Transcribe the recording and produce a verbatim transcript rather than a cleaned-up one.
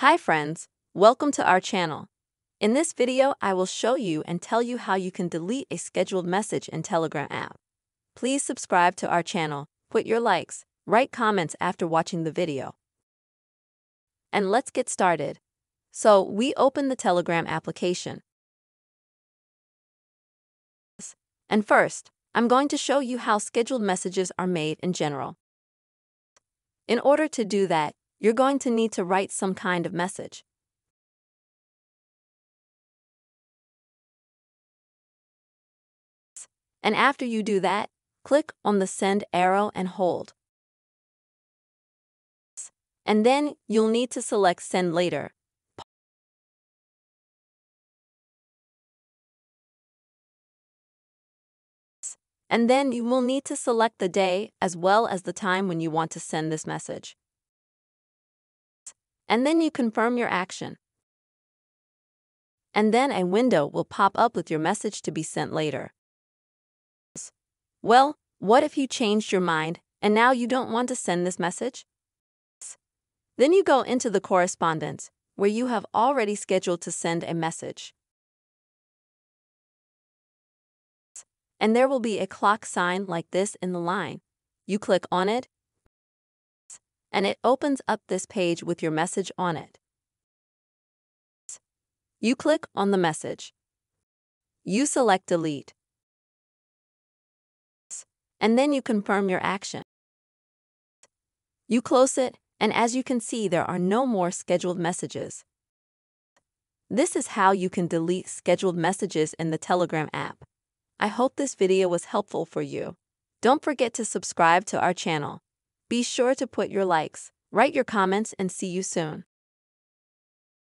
Hi friends, welcome to our channel. In this video, I will show you and tell you how you can delete a scheduled message in Telegram app. Please subscribe to our channel, put your likes, write comments after watching the video. And let's get started. So, we open the Telegram application. And first, I'm going to show you how scheduled messages are made in general. In order to do that, you're going to need to write some kind of message. And after you do that, click on the send arrow and hold. And then you'll need to select send later. And then you will need to select the day as well as the time when you want to send this message. And then you confirm your action. And then a window will pop up with your message to be sent later. Well, what if you changed your mind and now you don't want to send this message? Then you go into the correspondence where you have already scheduled to send a message. And there will be a clock sign like this in the line. You click on it, and it opens up this page with your message on it. You click on the message. You select delete. And then you confirm your action. You close it, and as you can see, there are no more scheduled messages. This is how you can delete scheduled messages in the Telegram app. I hope this video was helpful for you. Don't forget to subscribe to our channel. Be sure to put your likes, write your comments, and see you soon.